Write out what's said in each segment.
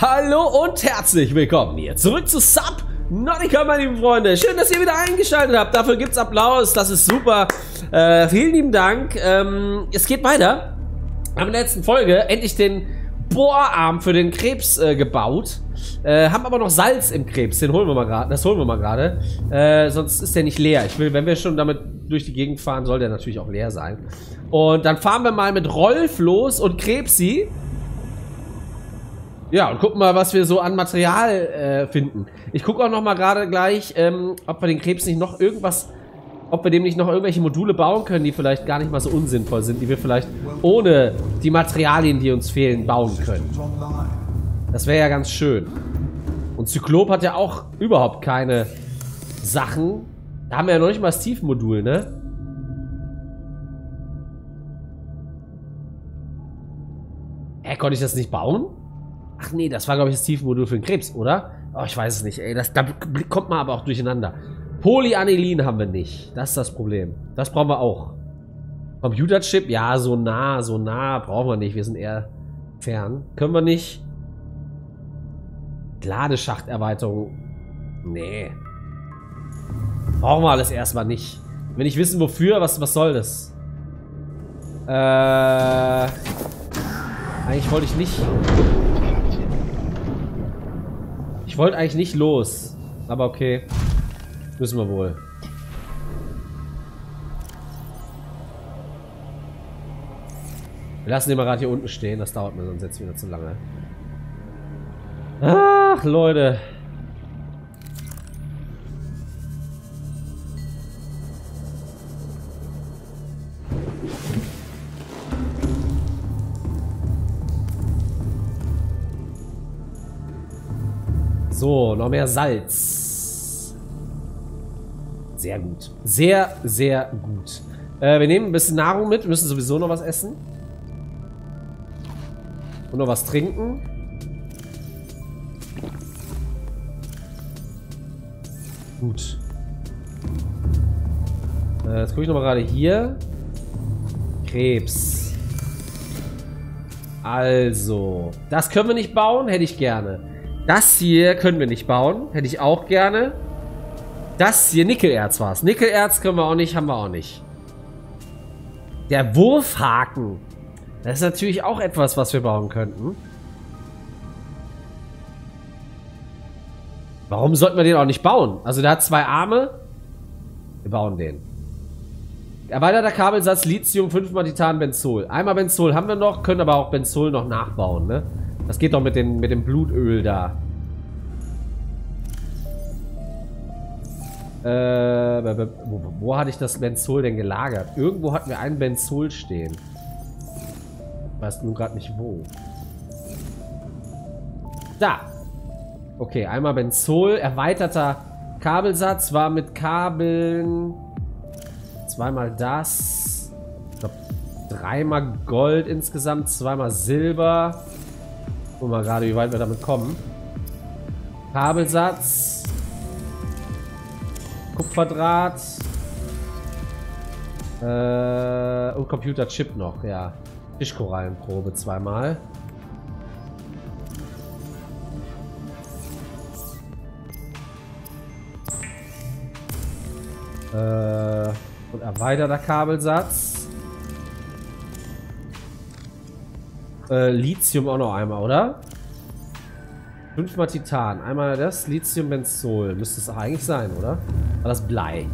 Hallo und herzlich willkommen hier zurück zu Subnautica, meine lieben Freunde. Schön, dass ihr wieder eingeschaltet habt. Dafür gibt's Applaus, das ist super. Vielen lieben Dank. Es geht weiter. Wir haben in der letzten Folge endlich den Bohrarm für den Krebs gebaut. Haben aber noch Salz im Krebs. Den holen wir mal gerade. Das holen wir mal gerade. Sonst ist der nicht leer. Ich will, wenn wir schon damit durch die Gegend fahren, soll der natürlich auch leer sein. Und dann fahren wir mal mit Rolf los und Krebsi. Ja, und gucken mal, was wir so an Material finden. Ich gucke auch noch mal gerade gleich, ob wir den Krebs nicht noch irgendwas, ob wir dem nicht noch irgendwelche Module bauen können, die vielleicht gar nicht mal so unsinnvoll sind, die wir vielleicht ohne die Materialien, die uns fehlen, bauen können. Das wäre ja ganz schön. Und Zyklop hat ja auch überhaupt keine Sachen. Da haben wir ja noch nicht mal das Tiefmodul, ne? Hä, konnte ich das nicht bauen? Ach nee, das war, glaube ich, das Tiefmodul für den Krebs, oder? Oh, ich weiß es nicht, ey. Da kommt man aber auch durcheinander. Polyanilin haben wir nicht. Das ist das Problem. Das brauchen wir auch. Computerchip? Ja, so nah brauchen wir nicht. Wir sind eher fern. Können wir nicht. Ladeschachterweiterung? Nee. Brauchen wir alles erstmal nicht. Wenn ich wissen, wofür, was soll das? Eigentlich wollte ich nicht... Ich wollte eigentlich nicht los. Aber okay. Müssen wir wohl. Wir lassen den mal gerade hier unten stehen. Das dauert mir sonst jetzt wieder zu lange. Ach, Leute. So, noch mehr Salz. Sehr gut. Sehr, sehr gut. Wir nehmen ein bisschen Nahrung mit. Wir müssen sowieso noch was essen. Und noch was trinken. Gut. Jetzt gucke ich nochmal gerade hier. Krebs. Also. Das können wir nicht bauen. Hätte ich gerne. Das hier können wir nicht bauen. Hätte ich auch gerne. Das hier, Nickel-Erz war es. Nickel-Erz können wir auch nicht, haben wir auch nicht. Der Wurfhaken. Das ist natürlich auch etwas, was wir bauen könnten. Warum sollten wir den auch nicht bauen? Also der hat zwei Arme. Wir bauen den. Erweiterter Kabelsatz, Lithium, 5-mal Titan, Benzol. Einmal Benzol haben wir noch, können aber auch Benzol noch nachbauen, ne? Das geht doch mit dem Blutöl da. Wo hatte ich das Benzol denn gelagert? Irgendwo hatten wir ein Benzol stehen. Ich weiß nun gerade nicht wo. Da. Okay, einmal Benzol. Erweiterter Kabelsatz war mit Kabeln. Zweimal das. Ich glaube, dreimal Gold insgesamt. Zweimal Silber. Gucken wir mal gerade, wie weit wir damit kommen. Kabelsatz. Kupferdraht. Und Computerchip noch, ja. Fischkorallenprobe zweimal. Und erweiterter Kabelsatz. Lithium auch noch einmal, oder? 5-mal Titan. Einmal das, Lithium, Benzol. Müsste es eigentlich sein, oder? War das Blei?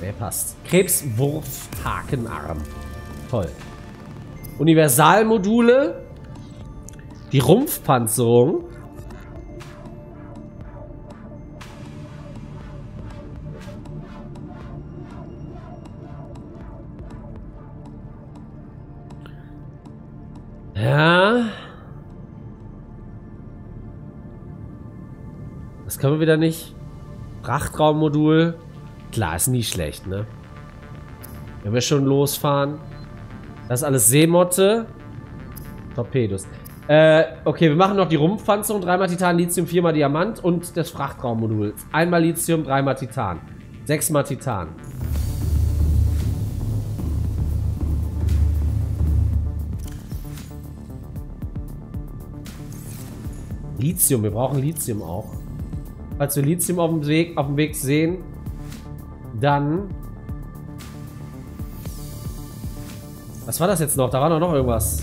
Nee, passt. Krebswurf-Hakenarm. Toll. Universalmodule. Die Rumpfpanzerung. Ja. Das können wir wieder nicht. Frachtraummodul. Klar, ist nie schlecht, ne? Wenn wir schon losfahren. Das ist alles Seemotte. Torpedos. Okay, wir machen noch die Rumpfpanzerung. 3-mal Titan, Lithium, 4-mal Diamant. Und das Frachtraummodul. 1-mal Lithium, 3-mal Titan. 6-mal Titan. Lithium, wir brauchen Lithium auch. Falls wir Lithium auf dem Weg sehen, dann... Was war das jetzt noch? Da war doch noch irgendwas.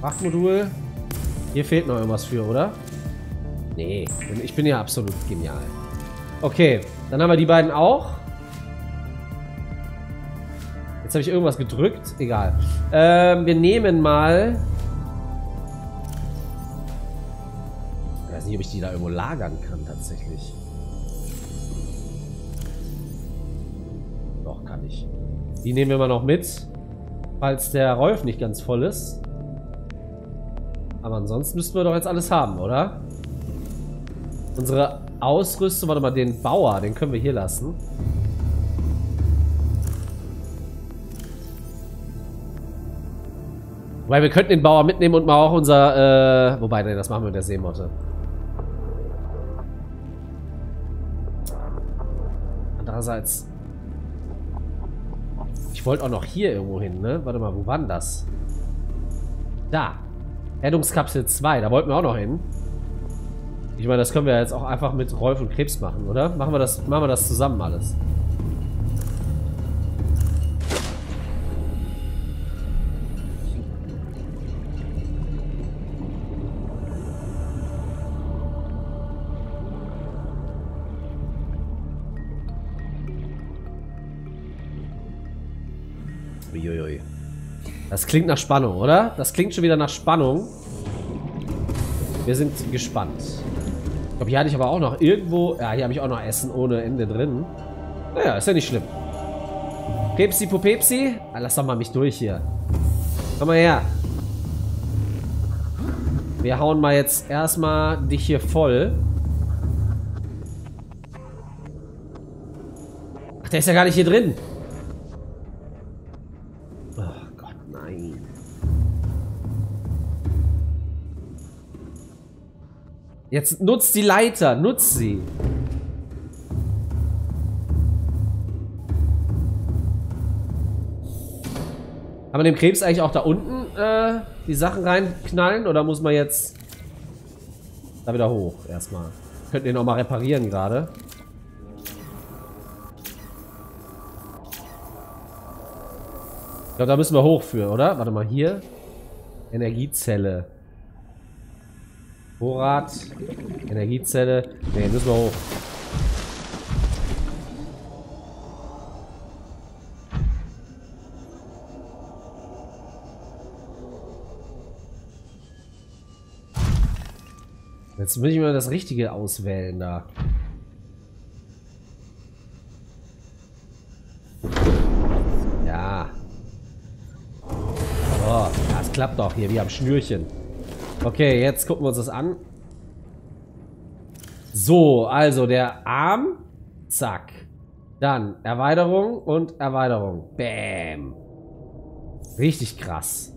Frachtraummodul. Hier fehlt noch irgendwas für, oder? Nee, ich bin ja absolut genial. Okay, dann haben wir die beiden auch. Jetzt habe ich irgendwas gedrückt. Egal. Wir nehmen mal... Ich weiß nicht, ob ich die da irgendwo lagern kann, tatsächlich. Doch, kann ich. Die nehmen wir mal noch mit, falls der Rolf nicht ganz voll ist. Aber ansonsten müssten wir doch jetzt alles haben, oder? Unsere Ausrüstung... Warte mal, den Bauer, den können wir hier lassen. Weil wir könnten den Bauer mitnehmen und mal auch unser... wobei, nee, das machen wir mit der Seemotte. Andererseits... Ich wollte auch noch hier irgendwo hin, ne? Warte mal, wo war denn das? Da. Rettungskapsel 2, da wollten wir auch noch hin. Ich meine, das können wir jetzt auch einfach mit Rolf und Krebs machen, oder? Machen wir das zusammen alles. Uiuiui. Das klingt nach Spannung, oder? Das klingt schon wieder nach Spannung. Wir sind gespannt. Ich glaube, hier hatte ich aber auch noch irgendwo... Ja, hier habe ich auch noch Essen ohne Ende drin. Naja, ist ja nicht schlimm. Pepsi, Popepsi. Ah, lass doch mal mich durch hier. Komm mal her. Wir hauen mal jetzt erstmal dich hier voll. Ach, der ist ja gar nicht hier drin. Jetzt nutzt die Leiter, nutzt sie. Kann man dem Krebs eigentlich auch da unten die Sachen reinknallen? Oder muss man jetzt da wieder hoch erstmal? Könnten den auch mal reparieren gerade. Ich glaube, da müssen wir hoch für, oder? Warte mal, hier. Energiezelle. Vorrat, Energiezelle. Ne, müssen wir hoch. Jetzt muss ich mal das Richtige auswählen da. Ja. Oh, das klappt doch hier wie am Schnürchen. Okay, jetzt gucken wir uns das an. So, also der Arm. Zack. Dann Erweiterung und Erweiterung. Bäm. Richtig krass.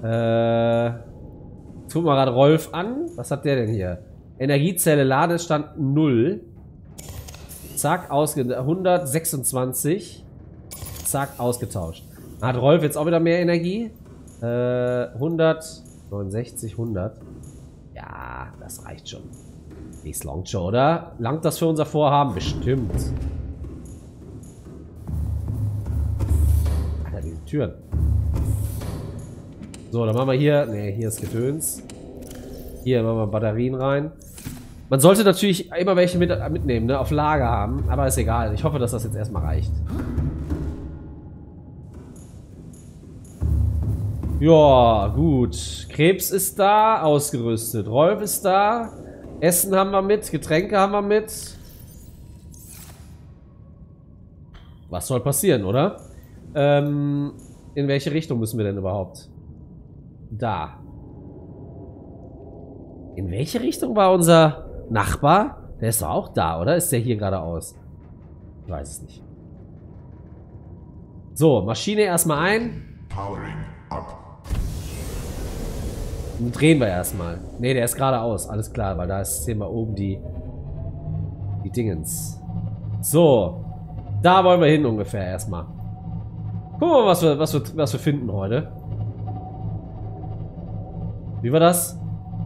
Gucken wir gerade Rolf an. Was hat der denn hier? Energiezelle, Ladestand 0. Zack, 126. Zack, ausgetauscht. Hat Rolf jetzt auch wieder mehr Energie? 100... 69, 100. Ja, das reicht schon. Nächstes Launcher, oder? Langt das für unser Vorhaben? Bestimmt. Alter, diese Türen. So, dann machen wir hier... Ne, hier ist Getöns. Hier machen wir Batterien rein. Man sollte natürlich immer welche mitnehmen, ne? Auf Lager haben. Aber ist egal. Ich hoffe, dass das jetzt erstmal reicht. Ja, gut. Krebs ist da, ausgerüstet. Rolf ist da. Essen haben wir mit, Getränke haben wir mit. Was soll passieren, oder? In welche Richtung müssen wir denn überhaupt? Da. In welche Richtung war unser Nachbar? Der ist doch auch da, oder? Ist der hier geradeaus? Ich weiß es nicht. So, Maschine erstmal ein. Powering up. Drehen wir erstmal. Ne, der ist geradeaus. Alles klar, weil da ist hier mal oben die Dingens. So. Da wollen wir hin ungefähr erstmal. Gucken wir mal, was wir finden heute. Wie war das?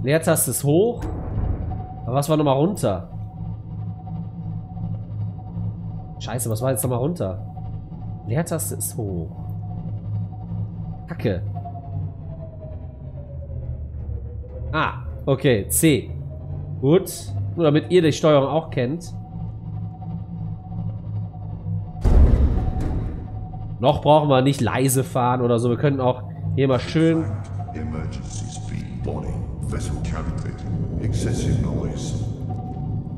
Leertaste ist hoch. Aber was war nochmal runter? Scheiße, was war jetzt nochmal runter? Leertaste ist hoch. Kacke. Ah, okay, C. Gut. Nur damit ihr die Steuerung auch kennt. Noch brauchen wir nicht leise fahren oder so. Wir können auch hier mal schön...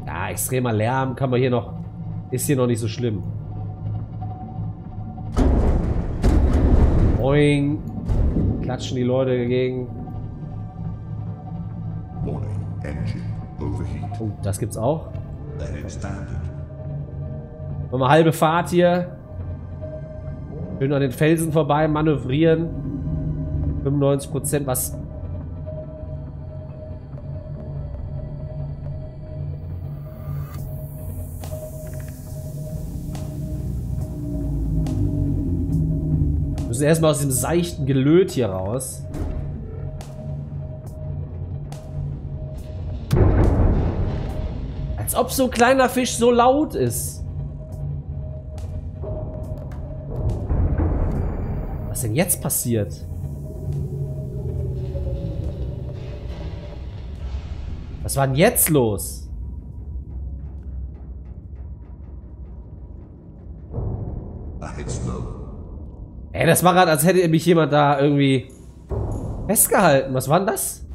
Ja, extremer Lärm kann man hier noch... Ist hier noch nicht so schlimm. Boing. Klatschen die Leute dagegen. Oh, das gibt's auch. Nochmal halbe Fahrt hier. Schön an den Felsen vorbei manövrieren. 95%, was... Wir müssen erstmal aus diesem seichten Gelöt hier raus. Als ob so ein kleiner Fisch so laut ist. Was denn jetzt passiert? Was war denn jetzt los? Ey, das war gerade, als hätte mich jemand da irgendwie festgehalten. Was war denn das?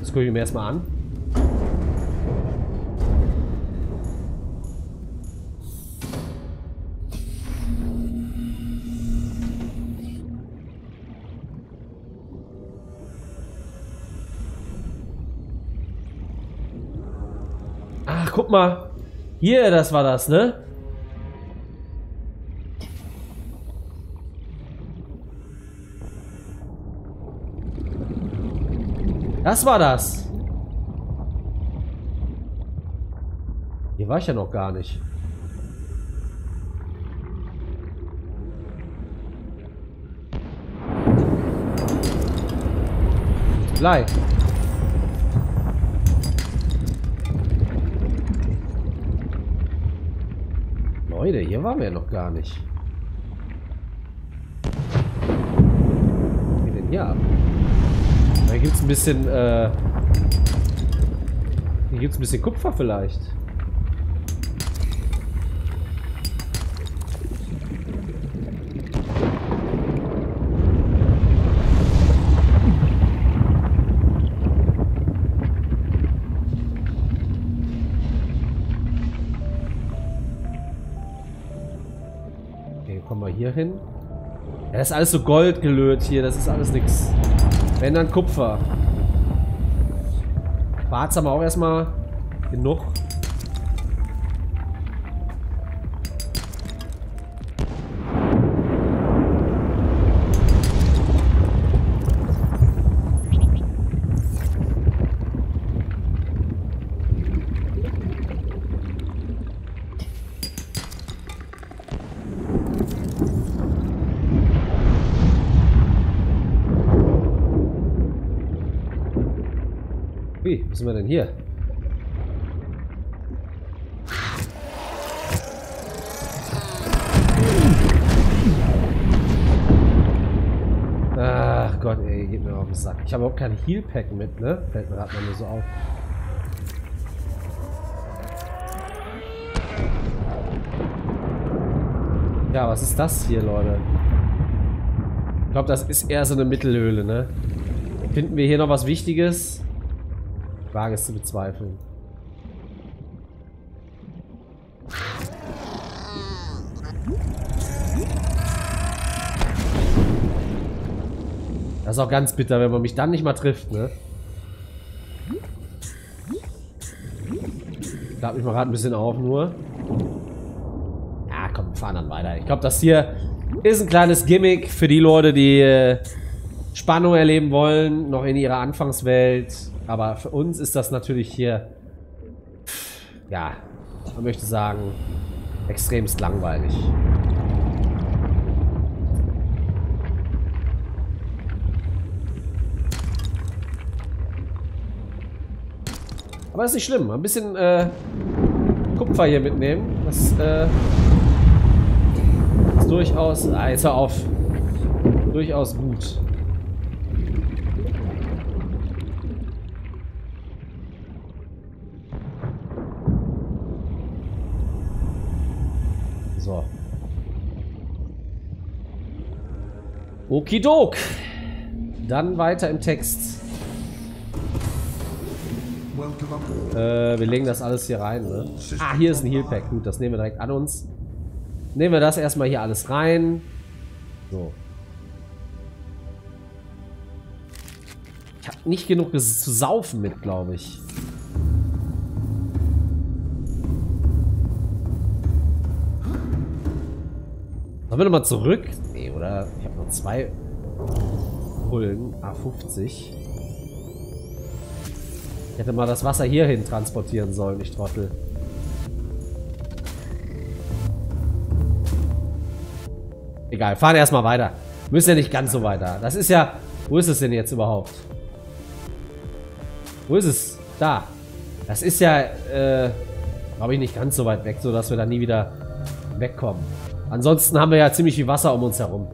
Das gucke ich mir erstmal an. Guck mal. Hier, das war das, ne? Das war das. Hier war ich ja noch gar nicht. Blei. Leute, hier waren wir ja noch gar nicht. Was geht denn hier ab? Da gibt es ein bisschen, hier gibt es ein bisschen Kupfer vielleicht. Hin. Ja, das ist alles so goldgelöt hier, das ist alles nichts. Wenn dann Kupfer. Quarz haben wir auch erstmal genug. Was sind wir denn hier? Ach Gott, ey, geht mir auf den Sack. Ich habe überhaupt kein Heal-Pack mit, ne? Fällt mir gerade mal nur so auf. Ja, was ist das hier, Leute? Ich glaube, das ist eher so eine Mittelhöhle, ne? Finden wir hier noch was Wichtiges? Wage es zu bezweifeln. Das ist auch ganz bitter, wenn man mich dann nicht mal trifft, ne? Ich lade mich mal gerade ein bisschen auf, nur. Ja, komm, wir fahren dann weiter. Ich glaube, das hier ist ein kleines Gimmick für die Leute, die Spannung erleben wollen, noch in ihrer Anfangswelt. Aber für uns ist das natürlich hier, ja, man möchte sagen, extremst langweilig. Aber ist nicht schlimm. Ein bisschen Kupfer hier mitnehmen. Das ist durchaus... Ah, jetzt hör auf. Durchaus gut. So. Okidok. Dann weiter im Text. Wir legen das alles hier rein, ne? Ah, hier ist ein Healpack. Gut, das nehmen wir direkt an uns. Nehmen wir das erstmal hier alles rein. So. Ich habe nicht genug zu saufen mit, glaube ich. Sollen wir nochmal zurück? Nee, oder? Ich habe noch 2 Pullen. A50. Ich hätte mal das Wasser hierhin transportieren sollen, ich Trottel. Egal, fahren erstmal weiter. Müssen ja nicht ganz so weiter. Das ist ja... Wo ist es denn jetzt überhaupt? Wo ist es? Da. Das ist ja, glaube ich, nicht ganz so weit weg, sodass wir da nie wieder wegkommen. Ansonsten haben wir ja ziemlich viel Wasser um uns herum.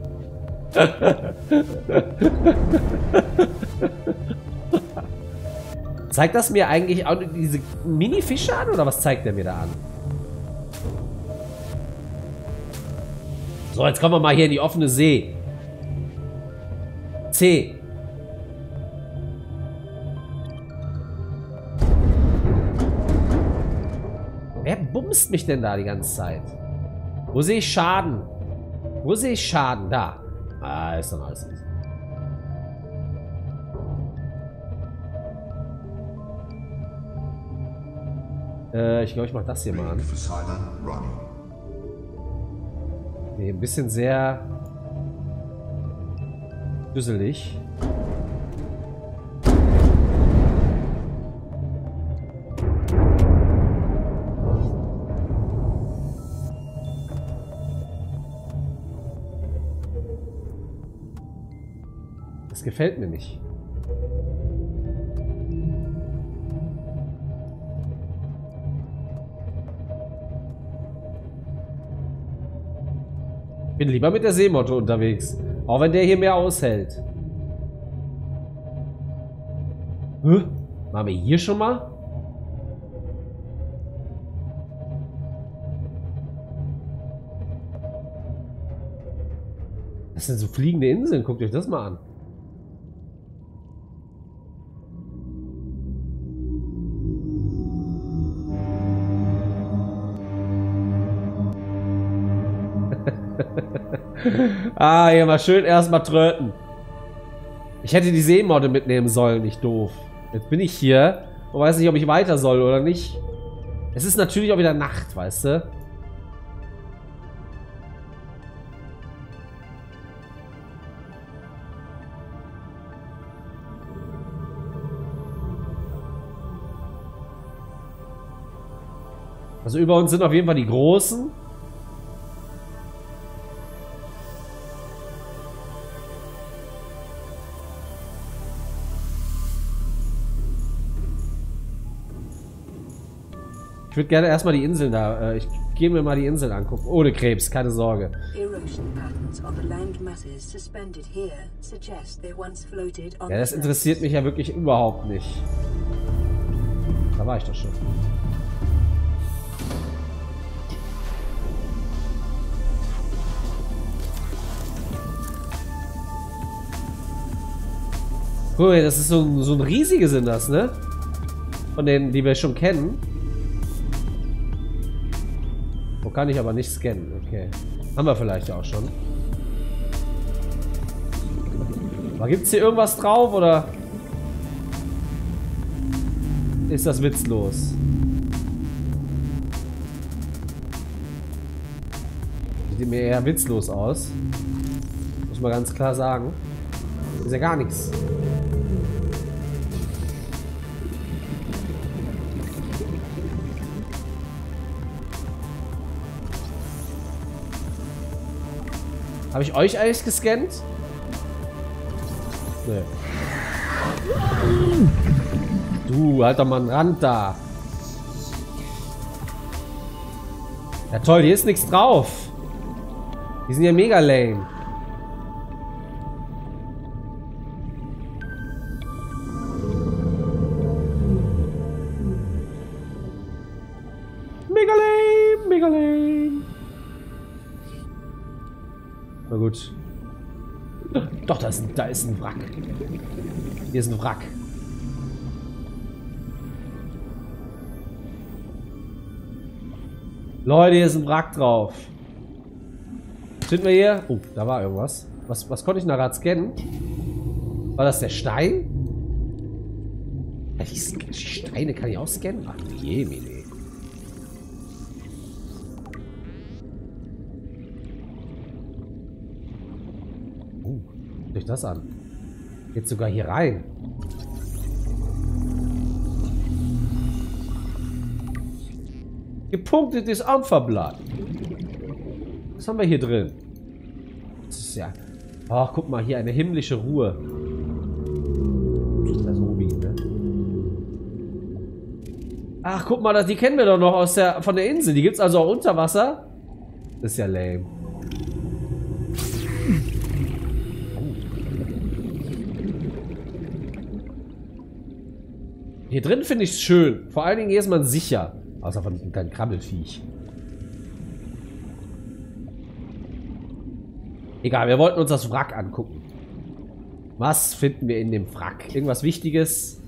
Zeigt das mir eigentlich auch diese Mini-Fische an, oder was zeigt der mir da an? So, jetzt kommen wir mal hier in die offene See. C. Wer bumst mich denn da die ganze Zeit? Wo sehe ich Schaden? Wo sehe ich Schaden? Da. Ah, ist dann alles easy. Ich glaube, ich mache das hier mal an. Nee, ein bisschen sehr düsselig. Das gefällt mir nicht. Bin lieber mit der Seemotte unterwegs. Auch wenn der hier mehr aushält. Hä? Waren wir hier schon mal? Das sind so fliegende Inseln. Guckt euch das mal an. Ah, hier mal schön erstmal tröten. Ich hätte die Seemotte mitnehmen sollen, nicht doof. Jetzt bin ich hier und weiß nicht, ob ich weiter soll oder nicht. Es ist natürlich auch wieder Nacht, weißt du? Also über uns sind auf jeden Fall die Großen. Ich würde gerne erstmal die Inseln da. Ich gehe mir mal die Inseln angucken. Ohne Krebs, keine Sorge. Ja, das interessiert mich ja wirklich überhaupt nicht. Da war ich doch schon. Cool, das ist so ein riesiges sind das, ne? Von denen, die wir schon kennen. Kann ich aber nicht scannen. Okay. Haben wir vielleicht auch schon. Aber gibt es hier irgendwas drauf oder ist das witzlos? Sieht mir eher witzlos aus. Muss ich mal ganz klar sagen. Ist ja gar nichts. Habe ich euch eigentlich gescannt? Nee. Du, halt doch mal einen Rand da. Ja toll, hier ist nichts drauf. Die sind ja mega lame. Mega lame, mega lame. Na gut. Doch, da ist ein Wrack. Hier ist ein Wrack. Leute, hier ist ein Wrack drauf. Was finden wir hier? Oh, da war irgendwas. Was konnte ich nachher scannen? War das der Stein? Die Steine kann ich auch scannen? Ach, je, Mene. Oh, guck euch das an. Geht sogar hier rein. Gepunktetes Opferblatt. Was haben wir hier drin? Das ist ja... Ach, guck mal, hier eine himmlische Ruhe. Das ist Rubin, ne? Ach, guck mal, die kennen wir doch noch aus der, von der Insel. Die gibt's also auch unter Wasser. Das ist ja lame. Hier drin finde ich es schön. Vor allen Dingen hier ist man sicher. Außer von diesem kleinen Krabbelfiech. Egal, wir wollten uns das Wrack angucken. Was finden wir in dem Wrack? Irgendwas Wichtiges?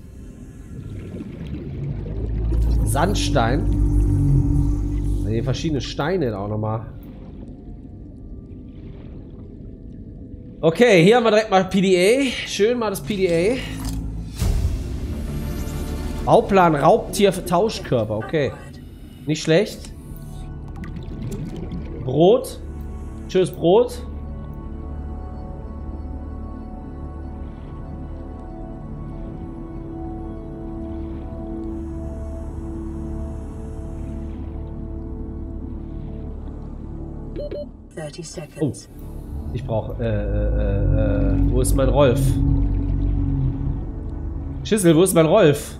Sandstein. Hier verschiedene Steine auch nochmal. Okay, hier haben wir direkt mal PDA. Schön mal das PDA. Bauplan, Raubtier, für Tauschkörper. Okay. Nicht schlecht. Brot. Schönes Brot. Oh. Ich brauche... wo ist mein Rolf? Schüssel, wo ist mein Rolf?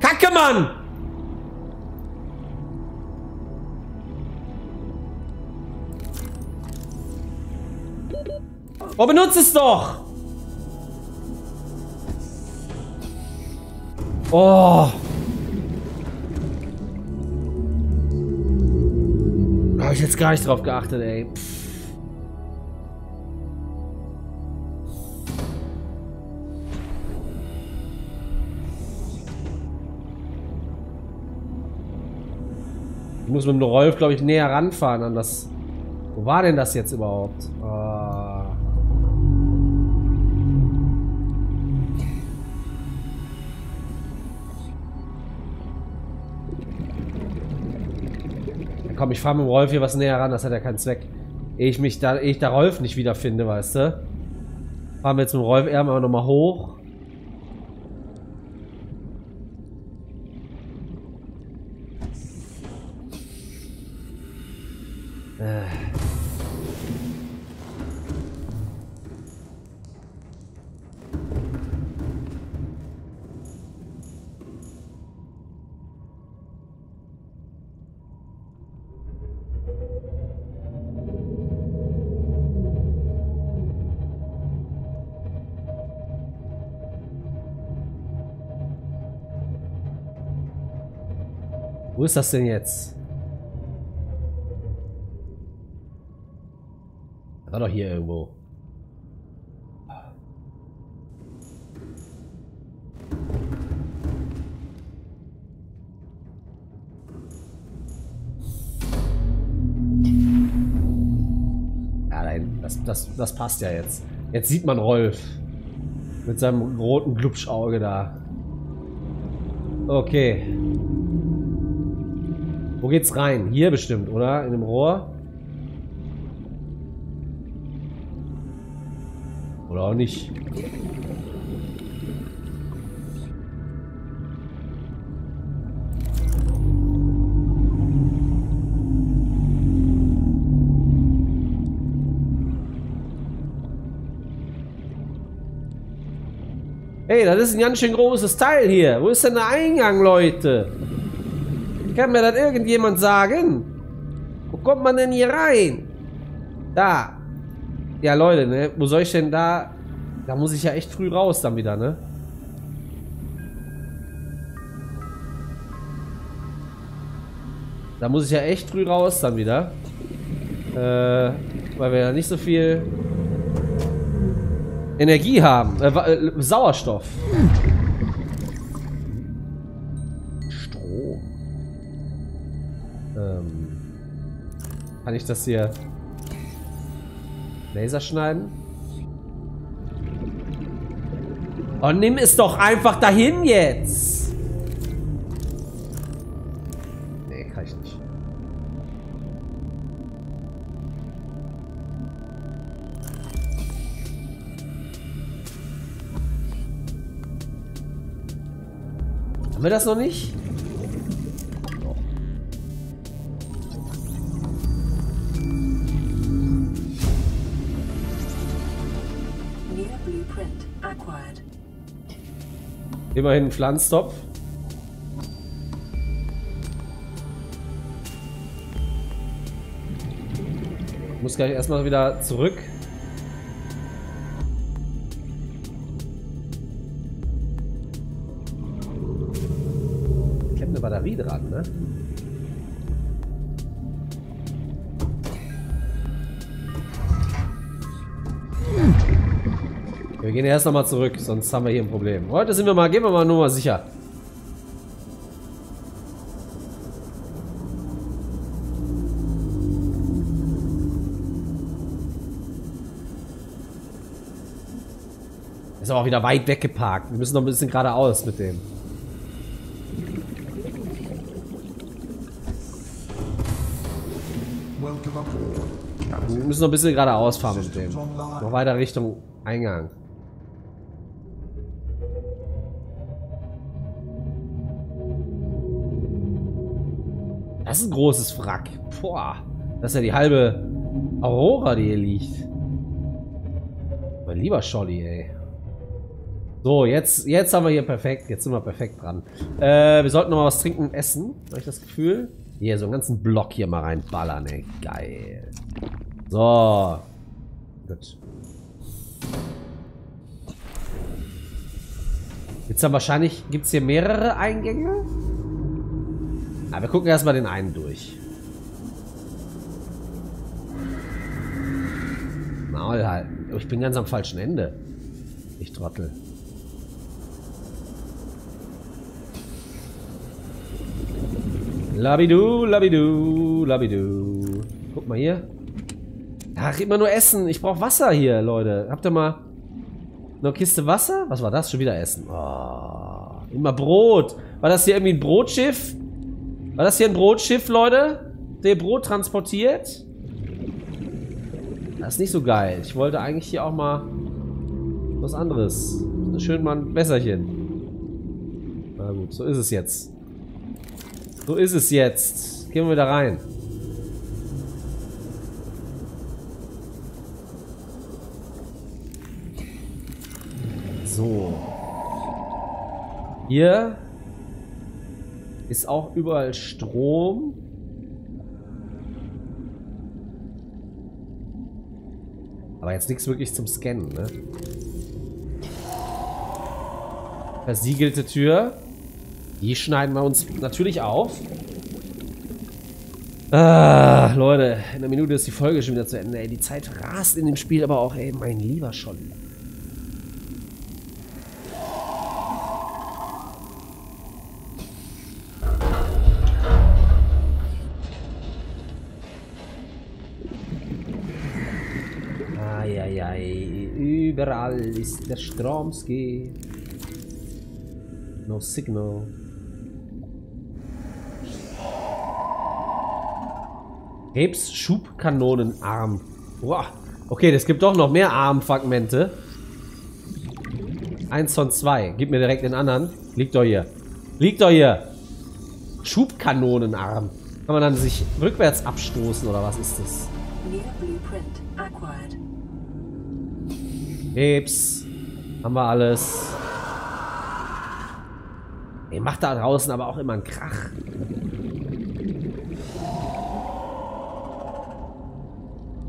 Kacke, Mann! Oh, benutzt es doch! Oh! Habe ich jetzt gar nicht drauf geachtet, ey. Pff. Ich muss mit dem Rolf, glaube ich, näher ranfahren an das... Wo war denn das jetzt überhaupt? Ah. Komm, ich fahre mit dem Rolf hier was näher ran, das hat ja keinen Zweck. Ehe ich da Rolf nicht wiederfinde, weißt du? Fahren wir jetzt mit dem Rolf erstmal nochmal hoch. Wo ist das denn jetzt? Das war doch hier irgendwo. Ja, nein, das passt ja jetzt. Jetzt sieht man Rolf. Mit seinem roten Glubschauge da. Okay. Wo geht's rein? Hier bestimmt, oder? In dem Rohr? Oder auch nicht. Hey, das ist ein ganz schön großes Teil hier. Wo ist denn der Eingang, Leute? Kann mir das irgendjemand sagen? Wo kommt man denn hier rein? Da. Ja, Leute, ne? Wo soll ich denn da... Da muss ich ja echt früh raus dann wieder, ne? Da muss ich ja echt früh raus dann wieder. Weil wir ja nicht so viel... Energie haben. Sauerstoff. Strom. Kann ich das hier... Laserschneiden? Oh, nimm es doch einfach dahin jetzt! Nee, kann ich nicht. Haben wir das noch nicht? Immerhin ein Pflanztopf. Ich muss gleich erstmal wieder zurück. Ich klemme eine Batterie dran, ne? Wir gehen erst nochmal zurück, sonst haben wir hier ein Problem. Heute sind wir mal, gehen wir mal nur mal sicher. Ist aber auch wieder weit weggeparkt. Wir müssen noch ein bisschen geradeaus mit dem. Wir müssen noch ein bisschen geradeaus fahren mit dem. Noch weiter Richtung Eingang. Das ist ein großes Wrack. Boah. Das ist ja die halbe Aurora, die hier liegt. Mein lieber Scholli, ey. So, jetzt haben wir hier perfekt. Jetzt sind wir perfekt dran. Wir sollten noch mal was trinken und essen. Habe ich das Gefühl? Hier, so einen ganzen Block hier mal reinballern, ey. Geil. So. Gut. Jetzt haben wahrscheinlich... Gibt es hier mehrere Eingänge? Aber wir gucken erstmal den einen durch. Maul halten. Ich bin ganz am falschen Ende. Ich Trottel. Labidu, labidu, labidu. Guck mal hier. Ach, immer nur Essen. Ich brauche Wasser hier, Leute. Habt ihr mal eine Kiste Wasser? Was war das? Schon wieder Essen. Oh, immer Brot. War das hier irgendwie ein Brotschiff? War das hier ein Brotschiff, Leute? Der Brot transportiert? Das ist nicht so geil. Ich wollte eigentlich hier auch mal was anderes. Schön mal ein Wässerchen. Na gut, so ist es jetzt. So ist es jetzt. Gehen wir wieder rein. So. Hier... Ist auch überall Strom. Aber jetzt nichts wirklich zum Scannen, ne? Versiegelte Tür. Die schneiden wir uns natürlich auf. Ah, Leute, in einer Minute ist die Folge schon wieder zu Ende. Ey, die Zeit rast in dem Spiel aber auch, ey, mein lieber Scholli. Überall ist der Stromski. No signal. Krebs Schubkanonenarm. Boah. Okay, es gibt doch noch mehr Armfragmente. 1 von 2. Gib mir direkt den anderen. Liegt doch hier. Liegt doch hier. Schubkanonenarm. Kann man dann sich rückwärts abstoßen oder was ist das? Krebs. Haben wir alles. Ihr macht da draußen aber auch immer einen Krach.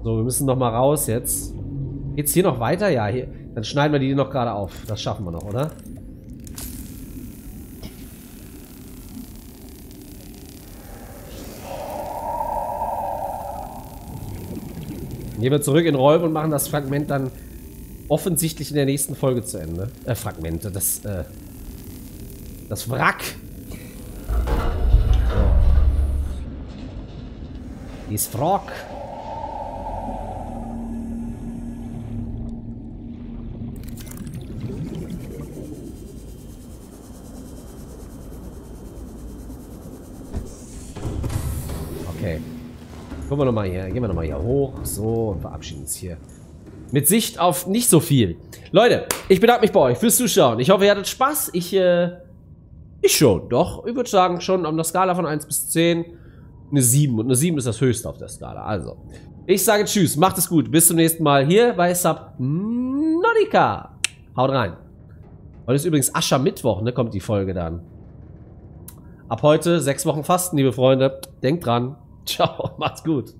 So, wir müssen noch mal raus jetzt. Geht's hier noch weiter? Ja, hier. Dann schneiden wir die noch gerade auf. Das schaffen wir noch, oder? Gehen wir zurück in Rolf und machen das Fragment dann offensichtlich in der nächsten Folge zu Ende. Fragmente, das Wrack. So. Dies Wrack. Okay. Gucken wir nochmal hier. Gehen wir nochmal hier hoch. So, und verabschieden uns hier. Mit Sicht auf nicht so viel. Leute, ich bedanke mich bei euch fürs Zuschauen. Ich hoffe, ihr hattet Spaß. Ich schon. Doch, ich würde sagen, schon auf einer Skala von 1 bis 10 eine 7. Und eine 7 ist das Höchste auf der Skala. Also, ich sage tschüss. Macht es gut. Bis zum nächsten Mal hier bei Subnautica. Haut rein. Heute ist übrigens Aschermittwoch, ne? Kommt die Folge dann. Ab heute 6 Wochen Fasten, liebe Freunde. Denkt dran. Ciao. Macht's gut.